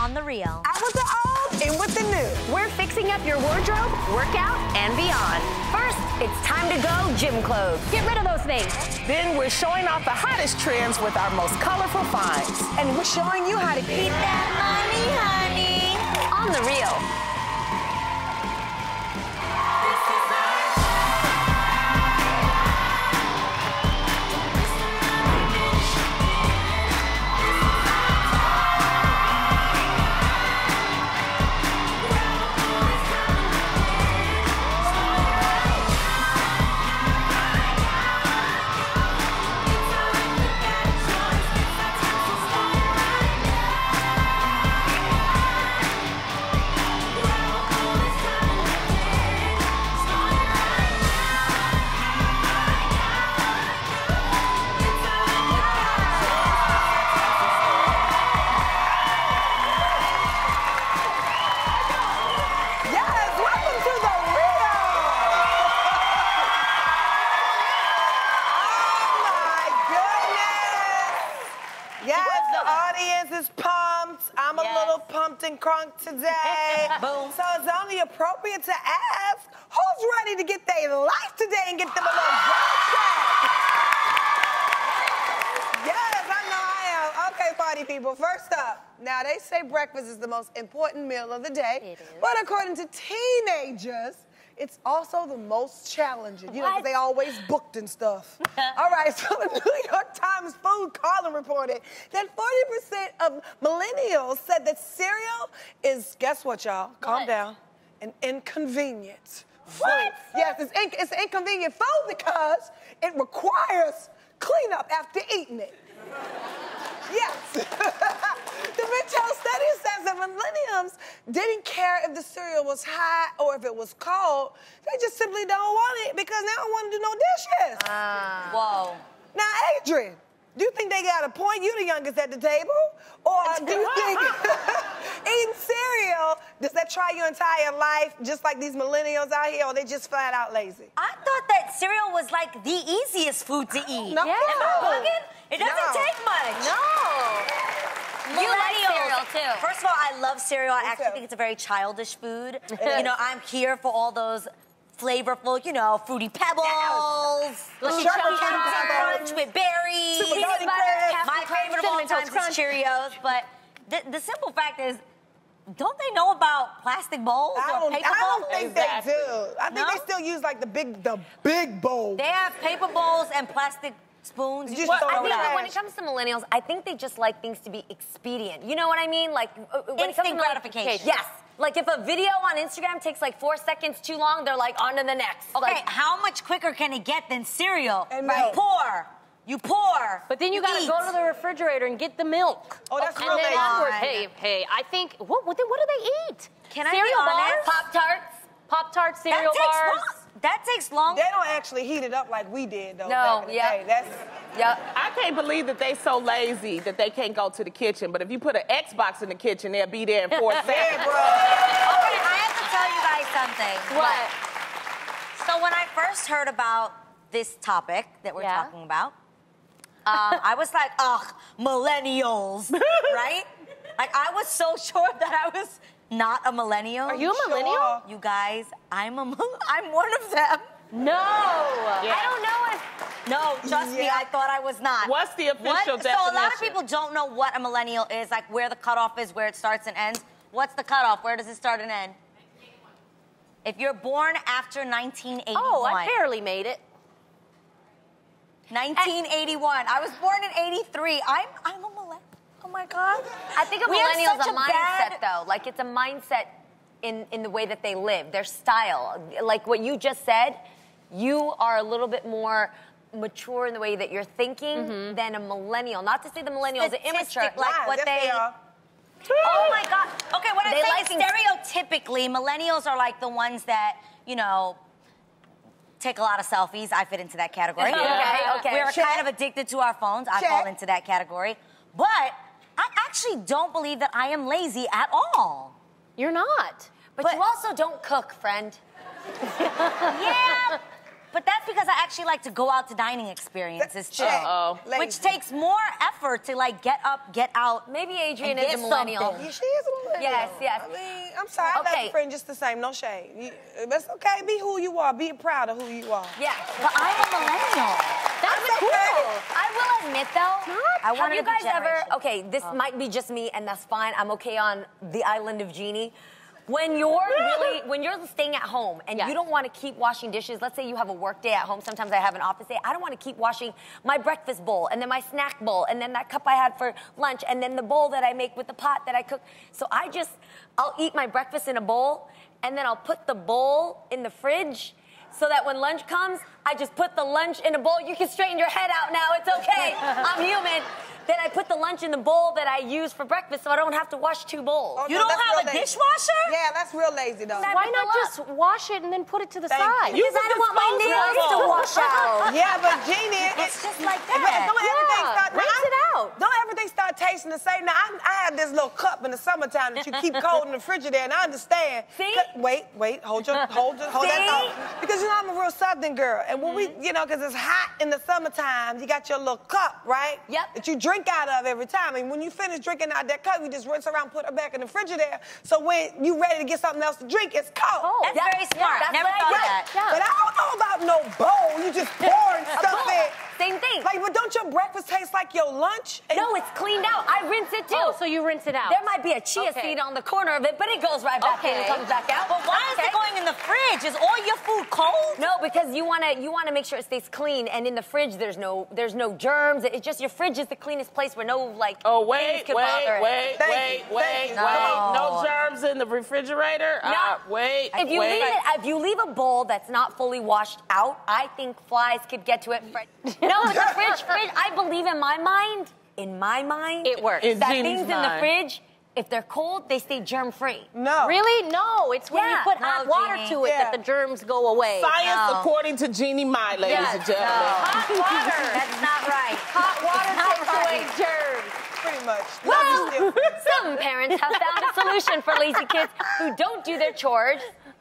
on the Real. Out with the old, in with the new. We're fixing up your wardrobe, workout, and beyond. First, it's time to go gym clothes. Get rid of those things. Then we're showing off the hottest trends with our most colorful finds. And we're showing you how to keep that money, honey. On the Real. Today. Boom. So it's only appropriate to ask who's ready to get their life today and get them a little job check. Yes, I know I am. Okay, party people, first up, now they say breakfast is the most important meal of the day. It is. But according to teenagers, it's also the most challenging. You know, because they always booked and stuff. All right, so the New York Times food column reported that 40% of millennials said that cereal is, guess what, y'all? Calm down. An inconvenient food. What? Yes, it's an inconvenient food because it requires cleanup after eating it. Yes. The Retail Study says that millennials didn't care if the cereal was hot or if it was cold. They just simply don't want it because they don't want to do no dishes. Whoa. Now, Adrienne, do you think they got a point? You the youngest at the table? Or do you think eating cereal, does that try your entire life just like these millennials out here, or they just flat out lazy? I thought that cereal was like the easiest food to eat. No. Yeah. Am I bugging? It doesn't take much. No. You like cereal, too. First of all, I love cereal. I actually think it's a very childish food. You know, I'm here for all those flavorful, you know, Fruity Pebbles, Lucky Charms, Crunch with berries, peanut butter. My favorite of all time is Cheerios. But the simple fact is, don't they know about plastic bowls or paper bowls? I don't think they do. I think they still use like the big bowl. They have paper bowls and plastic spoons. Well, I think that when it comes to millennials, I think they just like things to be expedient. You know what I mean? Like when it comes to gratification. Yes. Like if a video on Instagram takes like 4 seconds too long, they're like on to the next. Okay, like, how much quicker can it get than cereal? Right. You pour. But then you gotta go to the refrigerator and get the milk. Oh, that's real bad. Hey, I think what do they eat? Can I be honest? Pop-Tarts, cereal bars. That takes long. They don't actually heat it up like we did, though. No, yeah. I can't believe that they so lazy that they can't go to the kitchen. But if you put an Xbox in the kitchen, they'll be there in 4 seconds. Okay, I have to tell you guys something. What? So when I first heard about this topic that we're talking about, I was like, ugh, millennials, right? Like, I was so sure that I was not a millennial. Are you a millennial? Sure. You guys, I'm one of them. No. Yeah. I don't know if... No, trust me, I thought I was not. What's the official definition? So a lot of people don't know what a millennial is, like where the cutoff is, where it starts and ends. What's the cutoff? Where does it start and end? 1981. If you're born after 1981. Oh, I barely made it. 1981. I was born in 83. I'm a millennial. Oh, my God. I think a millennial is a mindset, though. Like, it's a mindset in the way that they live, their style. Like what you just said, you are a little bit more mature in the way that you're thinking than a millennial. Not to say the millennials are immature. Like what they are. Oh, my God. Okay, what I'm saying is stereotypically, millennials are like the ones that, you know, take a lot of selfies. I fit into that category. Okay. We're kind of addicted to our phones. I fall into that category. But I actually don't believe that I am lazy at all. You're not. But you also don't cook, friend. Yeah, But that's because I actually like to go out to dining experiences too, which takes more effort to like get up, get out. Maybe Adrienne is a millennial. Yeah, she is a millennial. Yes, yes. I mean, I'm sorry, I love your friend just the same. No shade. That's okay. Be who you are. Be proud of who you are. Yeah, but I'm a millennial. That's cool. I will admit though. Have you guys ever? Okay, this might be just me, and that's fine. I'm okay on the island of Jeannie. When you're staying at home and you don't want to keep washing dishes, let's say you have a work day at home, sometimes I have an office day, I don't want to keep washing my breakfast bowl and then my snack bowl and then that cup I had for lunch and then the bowl that I make with the pot that I cook. So I'll eat my breakfast in a bowl and then I'll put the bowl in the fridge so that when lunch comes, I just put the lunch in a bowl. You can straighten your head out now, it's okay, I'm human. Then I put the lunch in the bowl that I use for breakfast so I don't have to wash two bowls. Oh, you don't have a dishwasher? Yeah, that's real lazy, though. Why not just wash it and then put it to the side? Because I don't want my nails to wash out. Yeah, but Jeannie, it's just like that. Rinse it out. Don't everything start tasting the same. Now, I have this little cup in the summertime that you keep cold in the refrigerator, and I understand. See? Wait, hold that thought. Because, you know, I'm a real Southern girl, and when we, you know, because it's hot in the summertime, you got your little cup, right? Yep. That you drink out of every time, and when you finish drinking out that cup, you just rinse around, put it back in the refrigerator. So when you ready to get something else to drink, it's cold. Oh, that's very smart. Never thought of that. Yeah. But I don't know about no bowl. You just pouring stuff in. Same thing. Like, but don't your breakfast taste like your lunch? No, it's cleaned out. I rinse it too. Oh, so you rinse it out. There might be a chia seed on the corner of it, but it goes right back in and comes back out. But why is it going in the fridge? Is all your food cold? No, because you wanna make sure it stays clean. And in the fridge, there's no germs. It's just your fridge is the cleanest place where no like. Oh wait, no germs in the refrigerator. No. If you leave a bowl that's not fully washed out, I think flies could get to it. No, but the fridge, I believe in my mind, it works. That things in the fridge, if they're cold, they stay germ-free. No. Really? No, it's when you put hot water to it that the germs go away. Science according to Jeannie Mai, ladies and gentlemen. Hot water, that's not right. Hot water takes away germs. Pretty much. Well, some parents have found a solution for lazy kids who don't do their chores.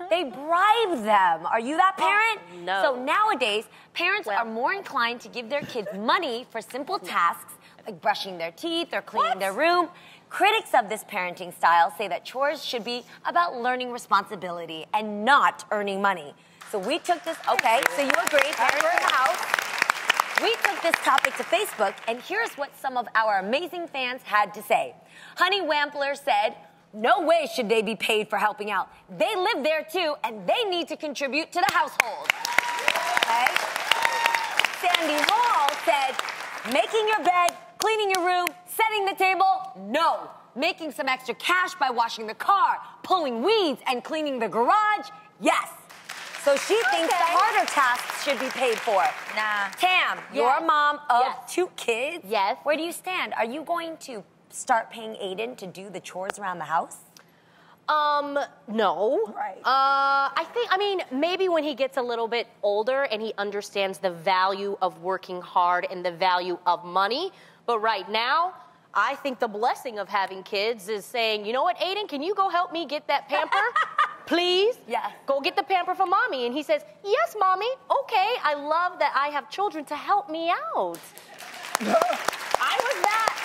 They bribe them. Are you that parent? Oh, no. So nowadays, parents are more inclined to give their kids money for simple tasks like brushing their teeth or cleaning their room. Critics of this parenting style say that chores should be about learning responsibility and not earning money. So we took this, so you agree, parents in the house. We took this topic to Facebook, and here's what some of our amazing fans had to say. Honey Wampler said, no way should they be paid for helping out. They live there too, and they need to contribute to the household. Okay. Sandy Wall said, making your bed, cleaning your room, setting the table, no. Making some extra cash by washing the car, pulling weeds, and cleaning the garage, yes. So she thinks the harder tasks should be paid for. Nah. Tam, you're a mom of two kids. Yes. Where do you stand? Are you going to start paying Aiden to do the chores around the house? No. Right. I mean, maybe when he gets a little bit older and he understands the value of working hard and the value of money. But right now, I think the blessing of having kids is saying, you know what, Aiden, can you go help me get that pamper? Please? Yeah. Go get the pamper for mommy. And he says, yes, mommy. Okay, I love that I have children to help me out. I was that.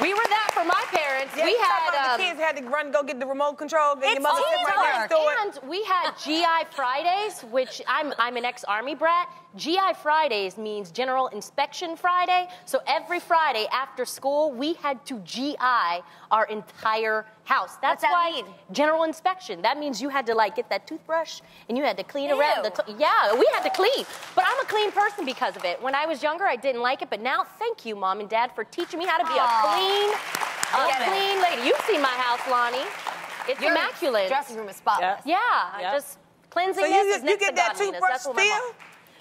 We were that for my parents. Yeah, we had the kids had to run, go get the remote control, and your mother said right there and we had GI Fridays, which I'm an ex-Army brat. GI Fridays means General Inspection Friday. So every Friday after school, we had to GI our entire house. That's why General Inspection. That means you had to like get that toothbrush and you had to clean around. We had to clean. But I'm a clean person because of it. When I was younger, I didn't like it, but now thank you, Mom and Dad, for teaching me how to be a clean lady. You've seen my house, Loni. It's immaculate. Your dressing room is spotless. Yeah, just cleansing. So you get that toothbrush still?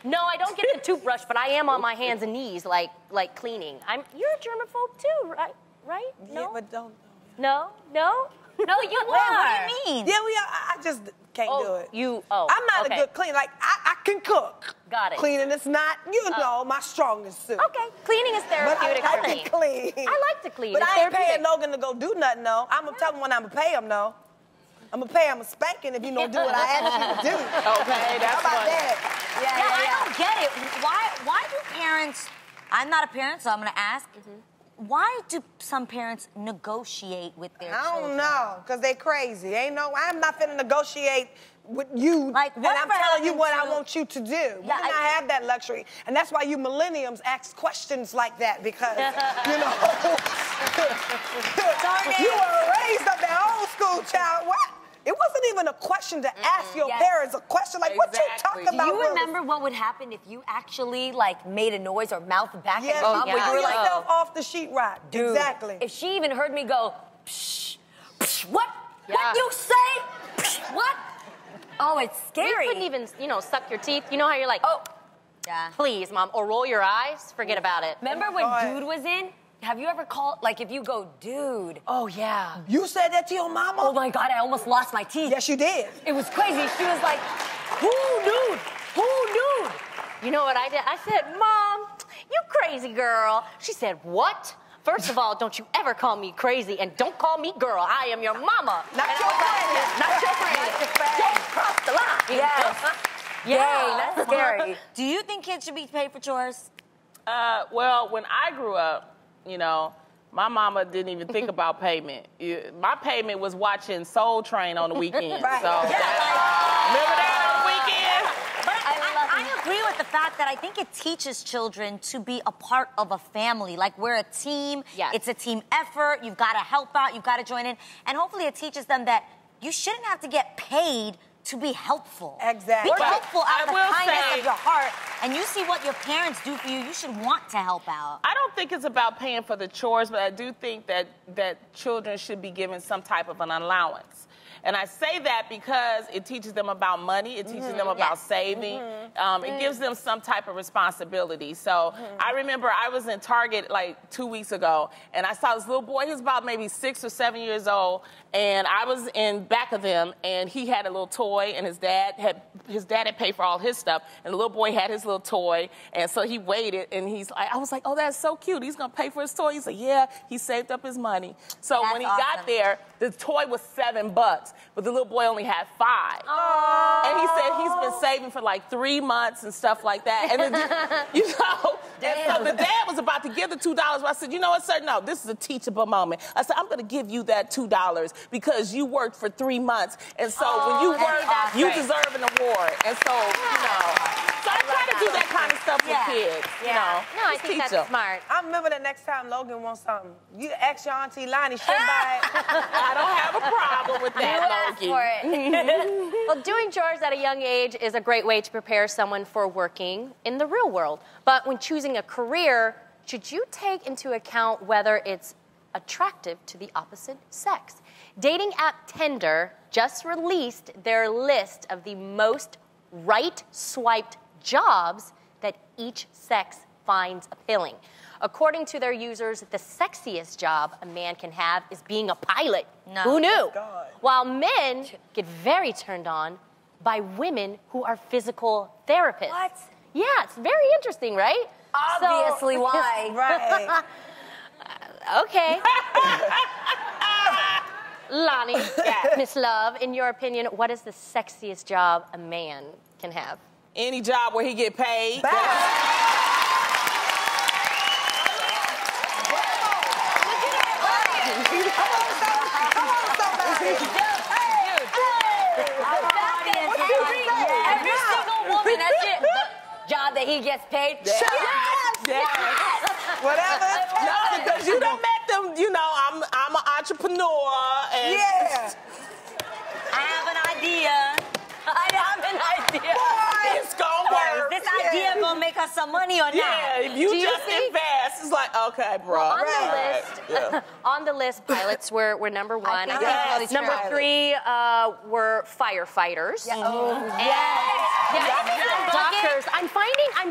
No, I don't get the toothbrush, but I am on my hands and knees, like cleaning. You're a germaphobe too, right? Right? No? Yeah, but don't. No, no, no. You are. What do you mean? Yeah, we are. I just can't do it. I'm not a good cleaner. Like I can cook. Got it. Cleaning is not, my strongest suit. Okay, cleaning is therapeutic for me. But I like to clean. But I ain't paying Logan to go do nothing though. I'm gonna tell him when I'm gonna pay him though. I'm gonna pay him a spanking if you don't do what I asked you to do. Okay, that's how about that? Yeah, yeah, yeah, yeah. I don't get it. Why do parents? I'm not a parent, so I'm gonna ask. Mm-hmm. Why do some parents negotiate with their children? I don't know, cause they crazy. Ain't no, I'm not finna negotiate with you, like, and I'm telling you what I want you to do. Yeah, we do not have that luxury. And that's why you millennials ask questions like that, because, you know, you were raised up that old school child. What? It wasn't even a question to ask your parents a question like, exactly. What you talking about? Do you remember what would happen if you actually, like, made a noise or mouthed back at mom? Yeah, you threw yourself off the sheetrock. Exactly. If she even heard me go, psh, psh, what? Yeah. What you say? Psh, what? Oh, it's scary. You couldn't even, you know, suck your teeth. You know how you're like, oh, yeah, please, mom, or roll your eyes, forget about it. Remember when dude was in? Have you ever called, like, if you go, dude. Oh, yeah. You said that to your mama? Oh, my God, I almost lost my teeth. Yes, you did. It was crazy. She was like, who, dude? Who, dude? You know what I did? I said, Mom, you crazy girl. She said, what? First of all, don't you ever call me crazy, and don't call me girl. I am your mama. Not your friend. Don't cross the line. Yes. Yay, that's scary. Do you think kids should be paid for chores? Well, when I grew up, you know, my mama didn't even think about payment. My payment was watching Soul Train on the weekend. Right. So, remember that on the weekend? But I agree with the fact that I think it teaches children to be a part of a family. Like, we're a team. Yes. It's a team effort. You've got to help out. You've got to join in. And hopefully it teaches them that you shouldn't have to get paid to be helpful. Exactly. Be helpful out of the kindness of your heart. And you see what your parents do for you, you should want to help out. I don't think it's about paying for the chores, but I do think that children should be given some type of an allowance. And I say that because it teaches them about money, it teaches them about saving, it gives them some type of responsibility. So I remember I was in Target like 2 weeks ago, and I saw this little boy, he was about maybe 6 or 7 years old, and I was in back of them, and he had a little toy, and his dad had paid for all his stuff, and the little boy had his little toy, and so he waited, and he's like, I was like, oh, that's so cute, he's gonna pay for his toy. He's like, yeah, he saved up his money. So that's when he got there, the toy was $7. But the little boy only had $5. Aww. And he said he's been saving for like 3 months and stuff like that. And you know, and so the dad was about to give the $2, but I said, you know what, sir, no, this is a teachable moment. I said, I'm gonna give you that $2 because you worked for 3 months. And so when you work, you deserve an award. And so, you know. So I try to do that kind of stuff with kids, you know. No, I think that's smart. I remember the next time Logan wants something, you ask your auntie Loni, she'll buy it. I don't have a problem with that. Well, doing chores at a young age is a great way to prepare someone for working in the real world. But when choosing a career, should you take into account whether it's attractive to the opposite sex? Dating app Tender just released their list of the most right-swiped jobs that each sex finds appealing. According to their users, the sexiest job a man can have is being a pilot. No. Who knew? God. While men get very turned on by women who are physical therapists. What? Yeah, it's very interesting, right? Obviously, so, why? Right. Okay. Loni, Miss Love, in your opinion, what is the sexiest job a man can have? Any job where he get paid. Every single woman, that's it. Job that he gets paid. Yes. Whatever. No, because you done met them. You know, I'm an entrepreneur. And I have an idea. I have an idea. It's gonna work. This idea gonna make us some money or not? Yeah, if you just invest, it's like, okay, bro. Well, on the list, pilots were number one. Number three were firefighters. Yeah. Oh, yes. Doctors. I'm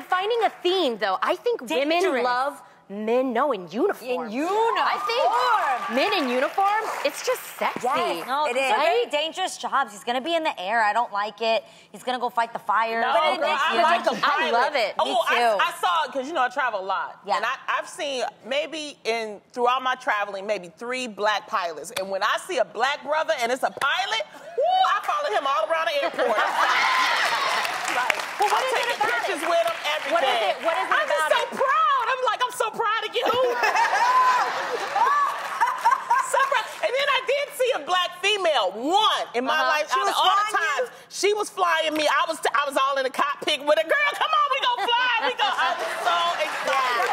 finding a theme though. I think women love men, no, in uniform. In uniform. I think men in uniform, it's just sexy. Yes, no, it is. Very dangerous jobs. He's gonna be in the air. I don't like it. He's gonna go fight the fire. No, but girl, I love it. Oh, me too. I saw it because you know I travel a lot. Yeah. And I've seen maybe throughout my traveling maybe 3 black pilots. And when I see a black brother and it's a pilot, woo, I follow him all around the airport. Well, what is it about pictures it? With him, everything. What is it I'm about just so it? Proud. I'm like, I'm so proud of you. So proud. And then I did see a black female, one, in my life. She was all the times. She was flying me. I was all in the cockpit with a girl. Come on, we gonna fly. We go. I was so excited.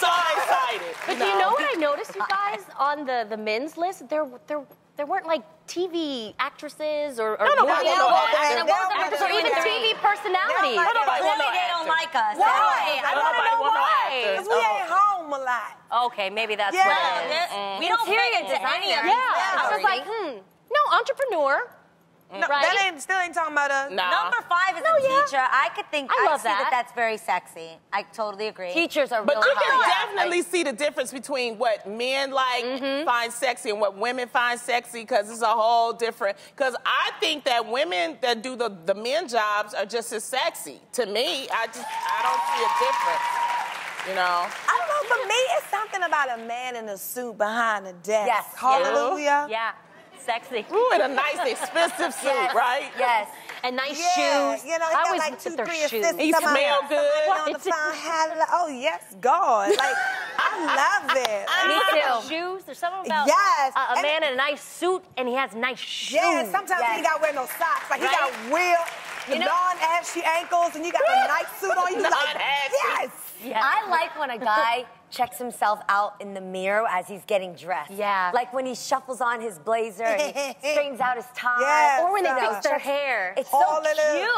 So excited. But you know what I noticed, you guys, on the men's list? There weren't like TV actresses or no, movie actors or even TV personalities. They don't like us. Why? I want to know why. Because we ain't home a lot. Okay, maybe that's what it is. We don't hear it to any of them. Yeah, I was like, no, entrepreneur. No, right? That still ain't talking about us. Nah. Number 5 is a teacher. I could think, I see that that's very sexy. I totally agree. Teachers are really hot. But you can definitely see the difference between what men like find sexy and what women find sexy, because it's a whole different, because I think that women that do the men jobs are just as sexy. To me, I don't see a difference. You know? I don't know, for me, it's something about a man in a suit behind a desk. Yes. Hallelujah. Yeah. Sexy. Ooh, and a nice, expensive suit, right? Yes. And nice shoes. You know, I always like 2, 3 shoes. You smell good. On the phone, oh, yes, God. Like, I love it. Me too. Shoes. There's something about a man in a nice suit, and he has nice shoes. Yeah, sometimes he ain't got to wear no socks. Like, he got non-ashy ankles, and you got a nice suit on. You like, yes. Yes. I like when a guy checks himself out in the mirror as he's getting dressed. Yeah. Like when he shuffles on his blazer and he straightens out his tie. Yes, or when they fix their hair. It's all so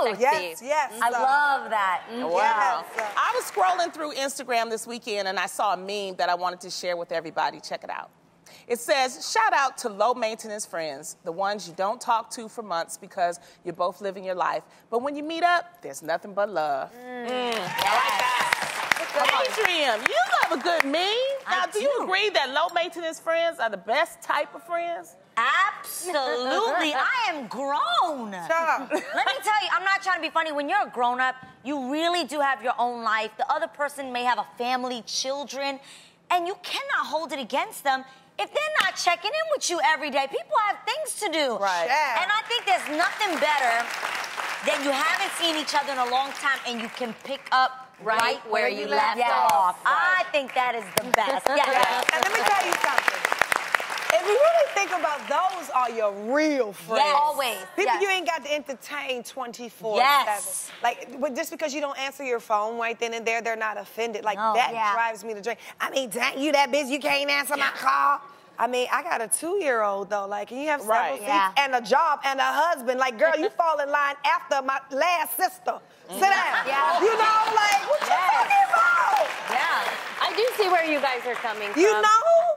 cute. Yes, yes. I love that. Mm-hmm. Wow. Yes, I was scrolling through Instagram this weekend and I saw a meme that I wanted to share with everybody. Check it out. It says, shout out to low-maintenance friends, the ones you don't talk to for months because you're both living your life. But when you meet up, there's nothing but love. Mm. Yes. I like that. Adrienne, you love a good meme. Now, do you agree that low-maintenance friends are the best type of friends? Absolutely. I am grown. Stop. Let me tell you, I'm not trying to be funny. When you're a grown-up, you really do have your own life. The other person may have a family, children, and you cannot hold it against them if they're not checking in with you every day. People have things to do. Right. Yeah. And I think there's nothing better than you haven't seen each other in a long time and you can pick up right where you left off. Right. I think that is the best. Yes. And let me tell you something. If you really think about, those are your real friends. Yes. Always. People you ain't got to entertain 24/7. Yes. Like, but just because you don't answer your phone right then and there, they're not offended. Like, that drives me to drink. I mean, dang, you that bitch, you can't answer my call. I mean, I got a 2-year-old, though. Like, you have several seats and a job and a husband. Like, girl, you fall in line after my last sister. Sit down. Yeah. You know, like, what you talking about? Yeah. I do see where you guys are coming from. You know?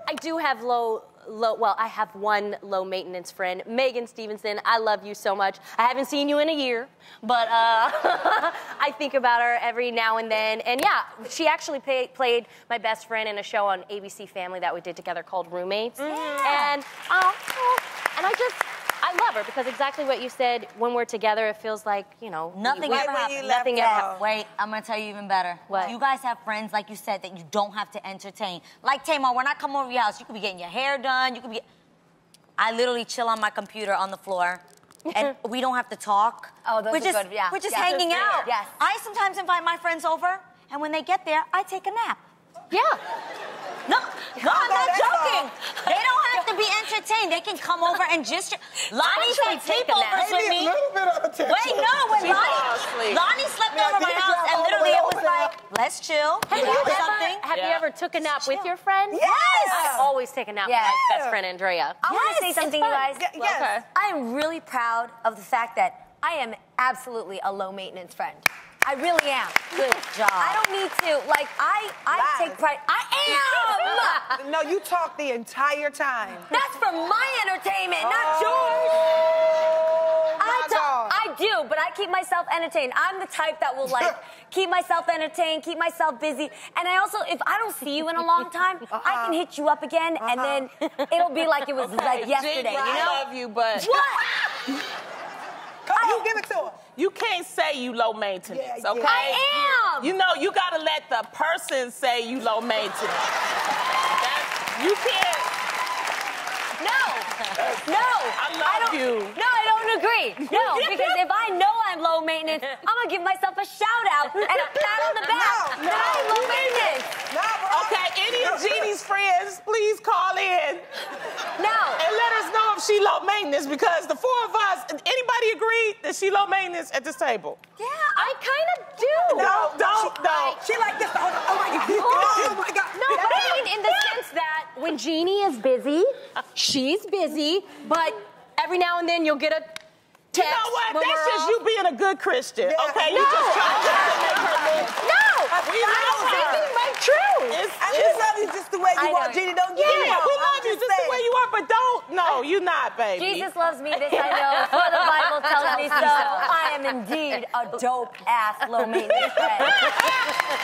I do have I have one low-maintenance friend, Megan Stevenson. I love you so much. I haven't seen you in a year, but I think about her every now and then. And yeah, she actually played my best friend in a show on ABC Family that we did together called Roommates. Yeah. And I love her because exactly what you said, when we're together, it feels like, you know, nothing ever happens. Nothing ever happens. Wait, I'm going to tell you even better. What? You guys have friends, like you said, that you don't have to entertain. Like, Tamar, when I come over to your house, you could be getting your hair done. You could be... I literally chill on my computer on the floor. And we don't have to talk. Oh, those are good. Yeah. We're just hanging out. Yes. I sometimes invite my friends over, and when they get there, I take a nap. Yeah. No, I'm not joking. They don't have to be entertained. They can come over and just... Loni's had sleepovers with me. Wait, no, Loni slept over my house and literally it was like, let's chill. Have you ever took a nap with your friend? Yes! I always take a nap with my best friend, Andrea. I want to say something, you guys. Yes. I am really proud of the fact that I am absolutely a low-maintenance friend. I really am. Good job. I don't need to. Like, I take pride. I am! No, you talk the entire time. That's for my entertainment, not yours. I do, but I keep myself entertained. I'm the type that will, like, keep myself entertained, keep myself busy. And I also, if I don't see you in a long time, I can hit you up again, and then it'll be like it was like yesterday. Gee, you know? I love you, but what? Come on, you give it to her. You can't say you low maintenance, okay? I am. You know, you gotta let the person say you low maintenance. That's, you can't. No, no. I love you. No, I don't agree. No, because if I know I'm low maintenance, I'm gonna give myself a shout out and a pat on the back. No, I'm low maintenance. No, okay, any of Jeannie's friends, please call in. No. And let us know if she low maintenance, because the four of us, anybody agree that she low maintenance at this table? Yeah, I kind of do. No, don't, no. She like this. Oh my God. Oh my God. No, but I mean in the sense that when Jeannie is busy, she's busy, but every now and then you'll get a text. You know what? That's just you being a good Christian, okay? No. You just trying to make her live. No! We love her. We love you just the way you are, Jeannie. Don't get it. Yeah, we love you just the way you are, but don't. No, you're not, baby. Jesus loves me, this I know, for the Bible tells me so. I am indeed a dope-ass low-maintenance friend.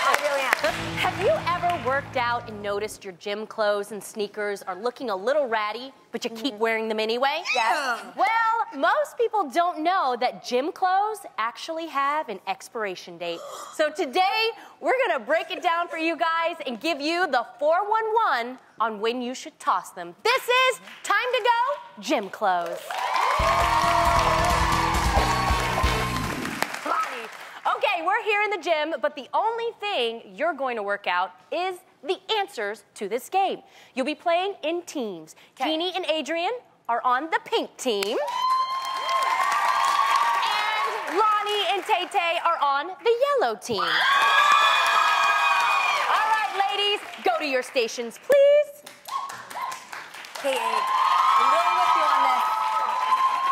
I really am. Have you ever worked out and noticed your gym clothes and sneakers are looking a little ratty, but you keep wearing them anyway? Yes. Well, most people don't know that gym clothes actually have an expiration date. So today, we're gonna break it down for you guys and give you the 411 on when you should toss them. This is Time to Go Gym Clothes. Okay, we're here in the gym, but the only thing you're going to work out is the answers to this game. You'll be playing in teams. Okay. Jeannie and Adrienne are on the pink team. And Loni and Tay Tay are on the yellow team. All right, ladies, go to your stations, please. Okay, I'm going with you on this.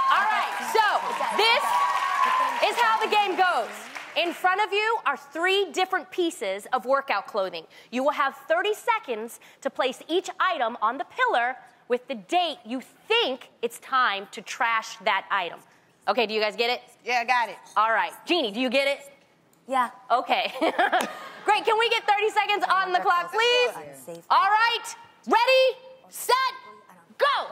All right, so this is how the game goes. In front of you are three different pieces of workout clothing. You will have 30 seconds to place each item on the pillar with the date you think it's time to trash that item. Okay, do you guys get it? Yeah, I got it. All right. Jeannie, do you get it? Yeah. Okay. Great, can we get 30 seconds on the clock, please? All right, ready, set, go!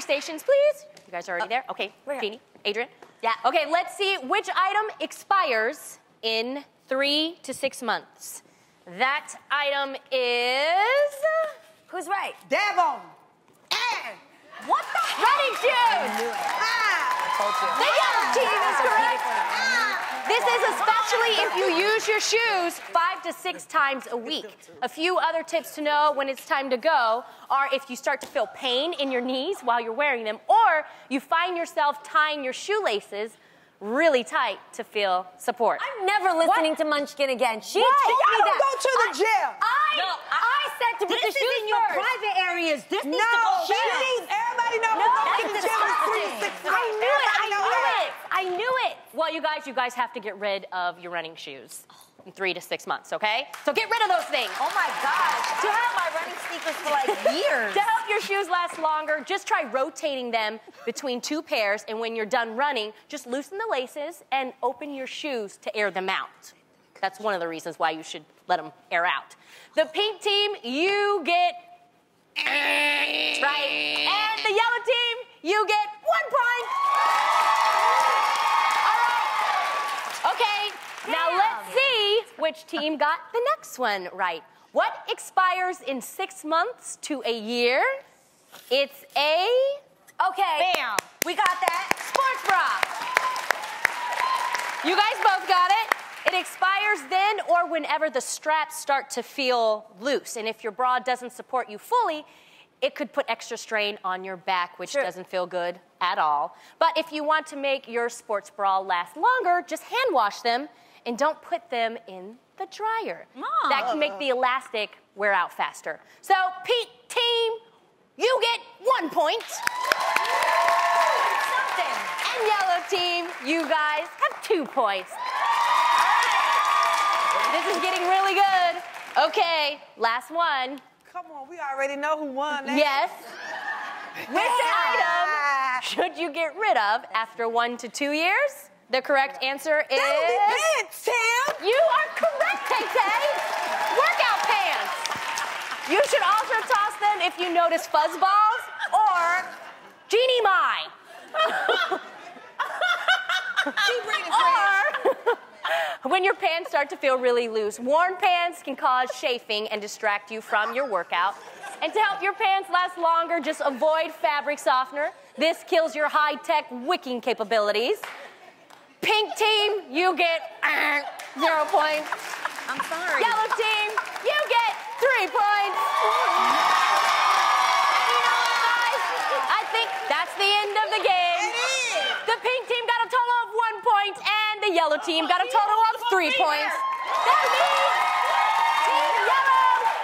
Stations, please. You guys are already there? Okay, Jeannie, Adrienne. Yeah. Okay, let's see which item expires in 3 to 6 months. That item is... Who's right? Devon. What the running shoes? The yellow team is correct. This is especially if you use your shoes 5 to 6 times a week. A few other tips to know when it's time to go are if you start to feel pain in your knees while you're wearing them, or you find yourself tying your shoelaces really tight to feel support. I'm never listening to Munchkin again. She told me that. Go to the gym. I said to put the shoes in your private areas. This needs to go shoes. Everybody knows we're going to the gym in 3 to 6 months. I knew it. Well, you guys have to get rid of your running shoes in 3 to 6 months, okay? So get rid of those things. Oh my gosh. To have my running sneakers for like years. To help your shoes last longer, just try rotating them between 2 pairs, and when you're done running, just loosen the laces and open your shoes to air them out. That's one of the reasons why you should let them air out. The pink team, you get right. And the yellow team, you get 1 point. Okay, now let's see which team got the next one right. What expires in 6 months to a year? It's a... Okay. Bam. We got that. Sports bra. You guys both got it. It expires then or whenever the straps start to feel loose. And if your bra doesn't support you fully, it could put extra strain on your back, which doesn't feel good at all. But if you want to make your sports bra last longer, just hand wash them and don't put them in the dryer. Mom. That can make the elastic wear out faster. So, Pete, team, you get 1 point. Something. And yellow team, you guys have 2 points. This is getting really good. Okay, last one. Come on, we already know who won. Yes. Which item should you get rid of after 1 to 2 years? The correct answer is... That would be pants, Tam! You are correct, Tay-Tay! Workout pants! You should also toss them if you notice fuzz balls or Jeannie Mai. Keep reading, or... When your pants start to feel really loose, worn pants can cause chafing and distract you from your workout. And to help your pants last longer, just avoid fabric softener. This kills your high-tech wicking capabilities. Pink team, you get 0 points. I'm sorry. Yellow team, you get 3 points. You know what, guys? I think that's the end of the game. It is. The pink team got a total of 1 point, and the yellow team got a total of 3 points. That means Team Yellow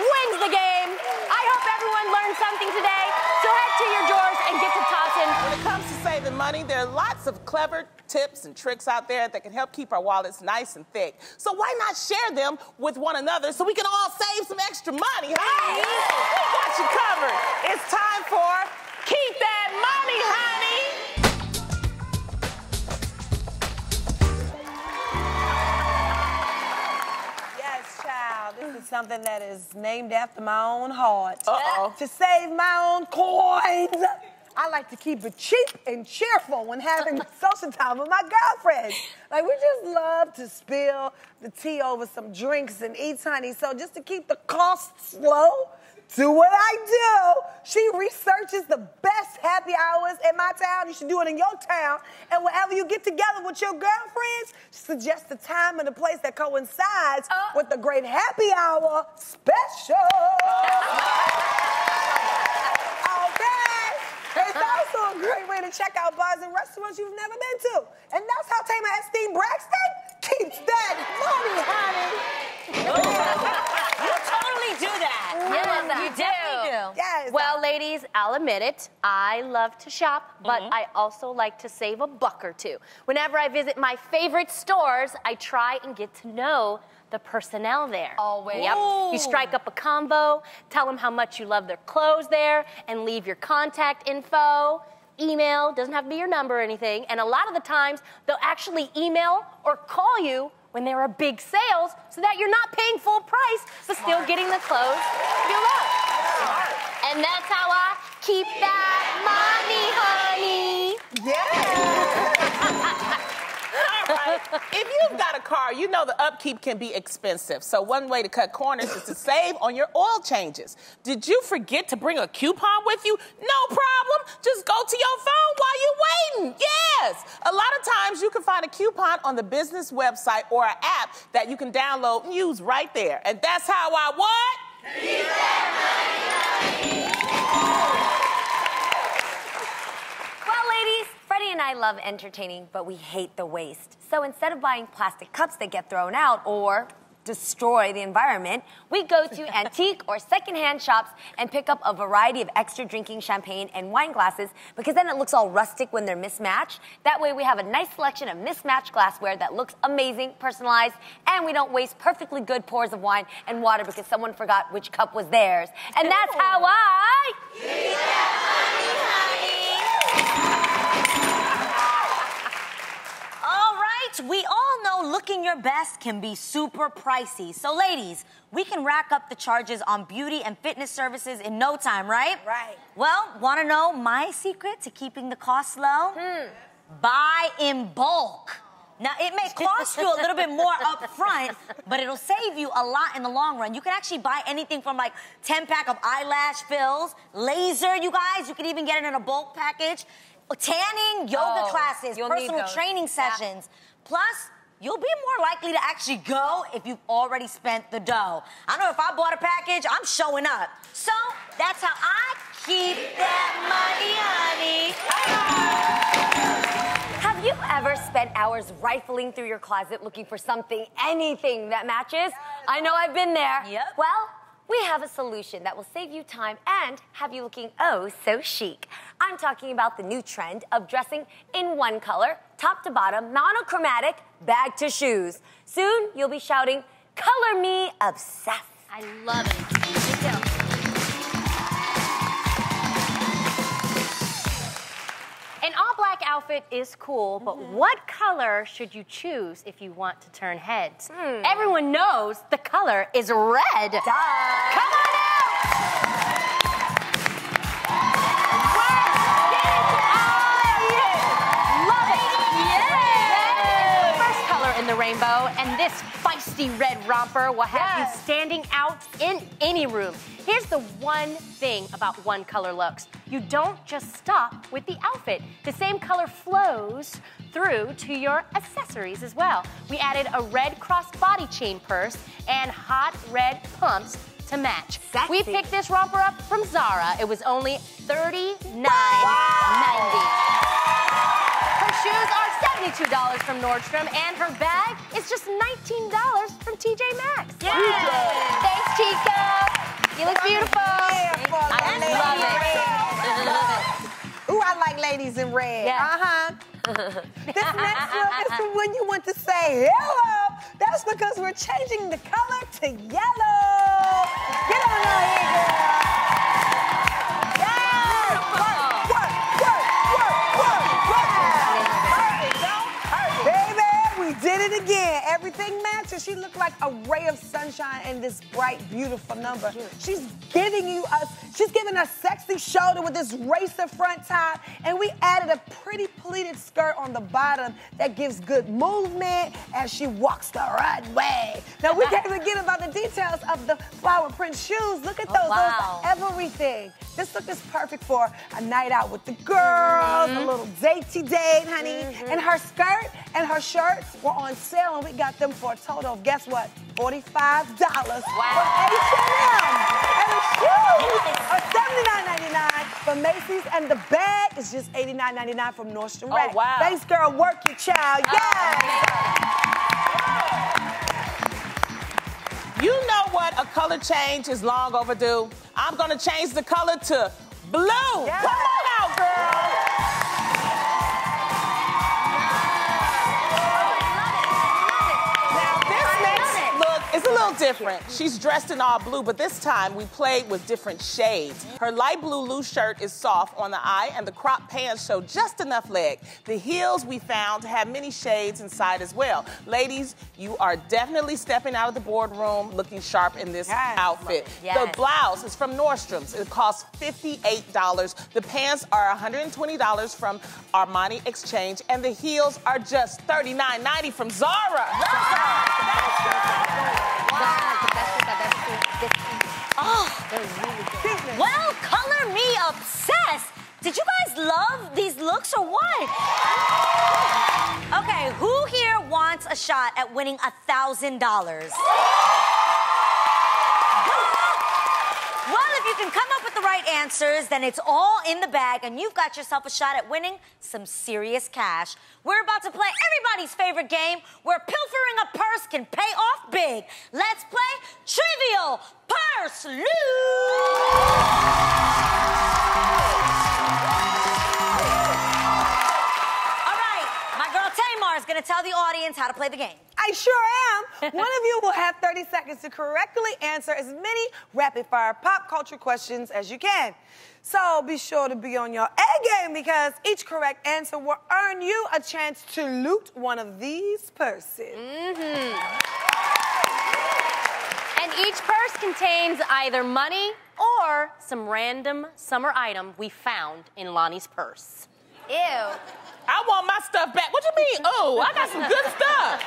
wins the game. I hope everyone learned something today. So head to your drawers and get to tossing. When it comes to saving money, there are lots of clever tips and tricks out there that can help keep our wallets nice and thick. So why not share them with one another so we can all save some extra money? Hey, we got you covered. It's time for Keep That Money, Honey. Yes, child, this is something that is named after my own heart. Uh-oh. To save my own coins. I like to keep it cheap and cheerful when having social time with my girlfriend. Like, we just love to spill the tea over some drinks and eats, honey. So just to keep the costs low, do what I do. She researches the best happy hours in my town. You should do it in your town. And whenever you get together with your girlfriends, suggest the time and the place that coincides with the great happy hour special. It's also a great way to check out bars and restaurants you've never been to. And that's how Tamera Esteem Braxton keeps that money, honey. You totally do that. I love that. You definitely do. Yes. Well, ladies, I'll admit it. I love to shop, but I also like to save a buck or two. Whenever I visit my favorite stores, I try and get to know the personnel there. Always. Yep. You strike up a combo, tell them how much you love their clothes there, and leave your contact info, email, doesn't have to be your number or anything, and a lot of the times, they'll actually email or call you when there are big sales so that you're not paying full price, but still getting the clothes you love. Smart. And that's how I keep that money, honey. Yeah. If you've got a car, you know the upkeep can be expensive. So one way to cut corners is to save on your oil changes. Did you forget to bring a coupon with you? No problem. Just go to your phone while you're waiting. Yes. A lot of times you can find a coupon on the business website or an app that you can download and use right there. And that's how I what? Keep that money. Freddie and I love entertaining, but we hate the waste. So instead of buying plastic cups that get thrown out or destroy the environment, we go to antique or secondhand shops and pick up a variety of extra drinking champagne and wine glasses, because then it looks all rustic when they're mismatched. That way we have a nice selection of mismatched glassware that looks amazing, personalized, and we don't waste perfectly good pours of wine and water because someone forgot which cup was theirs. And that's how I... Keep that money, honey. We all know looking your best can be super pricey. So ladies, we can rack up the charges on beauty and fitness services in no time, right? Right. Well, want to know my secret to keeping the costs low? Buy in bulk. Now, it may cost you a little bit more up front, but it'll save you a lot in the long run. You can actually buy anything from, like, 10-pack of eyelash fills, laser, you guys. You can even get it in a bulk package. Tanning, yoga classes, personal training sessions. Plus, you'll be more likely to actually go if you've already spent the dough. I know if I bought a package, I'm showing up. So that's how I keep that money, honey. Have you ever spent spent hours rifling through your closet looking for something, anything that matches. Yes. I know, I've been there. Yep. Well, we have a solution that will save you time and have you looking oh so chic. I'm talking about the new trend of dressing in one color, top to bottom, monochromatic, bag to shoes. Soon you'll be shouting, "Color me obsessed." I love it. Me too. An all-black outfit is cool, but what color should you choose if you want to turn heads? Everyone knows the color is red. Duh. Come on out! Love it! Red is the first color in the rainbow, and this feisty red romper will have you standing out in any room. Here's the one thing about one color looks. You don't just stop with the outfit. The same color flows through to your accessories as well. We added a red crossbody chain purse and hot red pumps to match. Sexy. We picked this romper up from Zara. It was only $39.90. Her shoes are $72 from Nordstrom, and her bag is just $19 from TJ Maxx. Yay. Thanks, Chico. You look beautiful. I love it. Ooh, I like ladies in red. Yes. This next look is the one you want to say hello. That's because we're changing the color to yellow. Get on out here, girl. Yes. Work. Perfect, don't hurt. Baby, we did it again. Everything matches. She looked like a ray of sunshine in this bright, beautiful number. She's giving you us. She's giving us sexy shoulder with this racer front top, and we added a pretty pleated skirt on the bottom that gives good movement as she walks the runway. Now, we can't forget about the details of the flower print shoes. Look at those. Oh, wow. Those are everything. This look is perfect for a night out with the girls, a little datey date, honey. And her skirt and her shirt were on sale, and we got them for a total of, guess what, $45 for H&M. Or $79.99 from Macy's, and the bag is just $89.99 from Nordstrom. Oh, wow. Thanks, girl. Work your child. Yes. You know what? A color change is long overdue. I'm going to change the color to blue. Yes. Come on out, girl. It's a little different. She's dressed in all blue, but this time we played with different shades. Her light blue loose shirt is soft on the eye, and the crop pants show just enough leg. The heels we found have many shades inside as well. Ladies, you are definitely stepping out of the boardroom looking sharp in this outfit. Yes. The blouse is from Nordstrom's. It costs $58. The pants are $120 from Armani Exchange, and the heels are just $39.90 from Zara. Oh, they're really good. Well, color me obsessed. Did you guys love these looks or what? Okay, who here wants a shot at winning $1,000? Well, if you can come up with the right answers, then it's all in the bag, and you've got yourself a shot at winning some serious cash. We're about to play everybody's favorite game, where pilfering a purse can pay off big. Let's play Trivial Purse Loot! All right, my girl Tamar is going to tell the audience how to play the game. I sure am. One of you will have 30 seconds to correctly answer as many rapid-fire pop culture questions as you can. So be sure to be on your A game, because each correct answer will earn you a chance to loot one of these purses. And each purse contains either money or some random summer item we found in Loni's purse. Ew. I want my stuff back. What do you mean? Oh, I got some good stuff.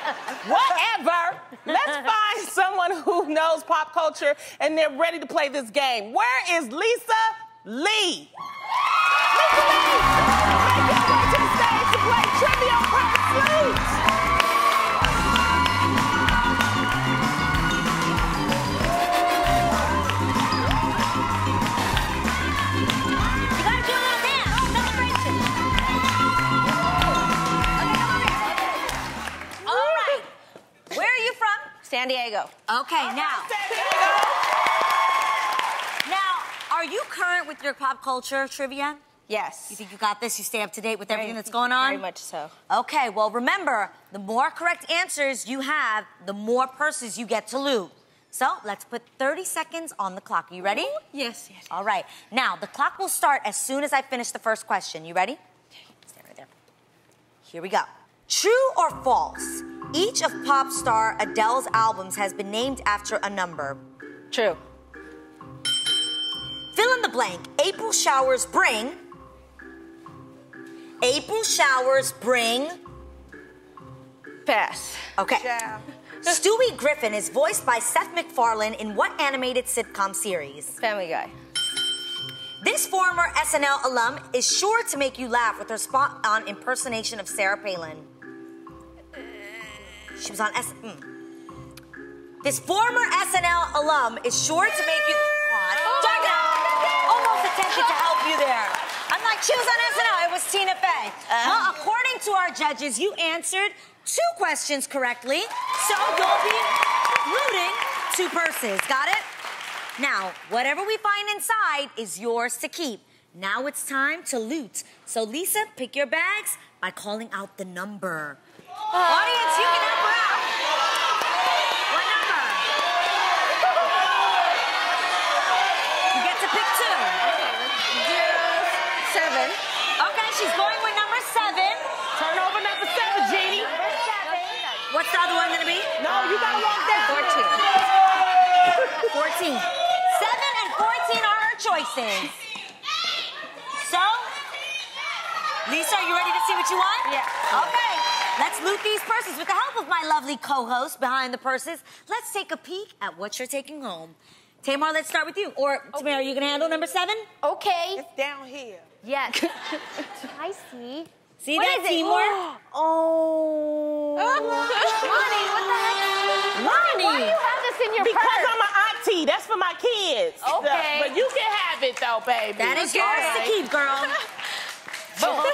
Whatever. Let's find someone who knows pop culture and they're ready to play this game. Where is Lisa Lee? Lisa Lee, make your way to the stage to play Trivial Purse Loot. Diego. Okay, now. Now, are you current with your pop culture trivia? Yes. You think you got this? You stay up to date with everything that's going on? Very much so. Okay, well, remember, the more correct answers you have, the more purses you get to lose. So, let's put 30 seconds on the clock. Are you ready? Ooh, yes, yes. All right. Now, the clock will start as soon as I finish the first question. You ready? Stay right there. Here we go. True or false? Each of pop star Adele's albums has been named after a number. True. Fill in the blank. April showers bring... April showers bring... Pass. Okay. Yeah. Stewie Griffin is voiced by Seth MacFarlane in what animated sitcom series? Family Guy. This former SNL alum is sure to make you laugh with her spot-on impersonation of Sarah Palin. She was on This former SNL alum is sure to make you... Almost attempted to help you there. I'm like, she was on SNL. It was Tina Fey. Well, according to our judges, you answered 2 questions correctly, so you'll be looting 2 purses. Got it? Now, whatever we find inside is yours to keep. Now it's time to loot. So, Lisa, pick your bags by calling out the number. Oh. Audience, you can help her out. What number? You get to pick 2. Okay. 0, 7. Okay, she's going with number 7. Turn over number 7, Jeannie. Number 7. What's the other one going to be? No, you got to walk that 14. 7 and 14 are our choices. So, Lisa, are you ready to see what you want? Yes. Okay, let's loot these purses. With the help of my lovely co-host behind the purses, let's take a peek at what you're taking home. Tamar, let's start with you. Or, Tamara, you can handle number 7? Okay. It's down here. Yes. I see. See that, Tamar? Oh. Loni, what the heck? Loni! Why do you have this in your purse? Because I'm an auntie. That's for my kids. Okay. But you can have it, though, baby. That is yours to keep, girl. Boom.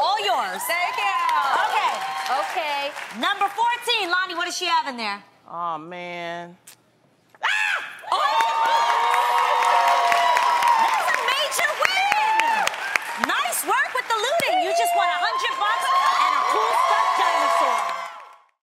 All yours. Thank you. Okay. Okay. Number 14. Loni, what does she have in there? Oh, man.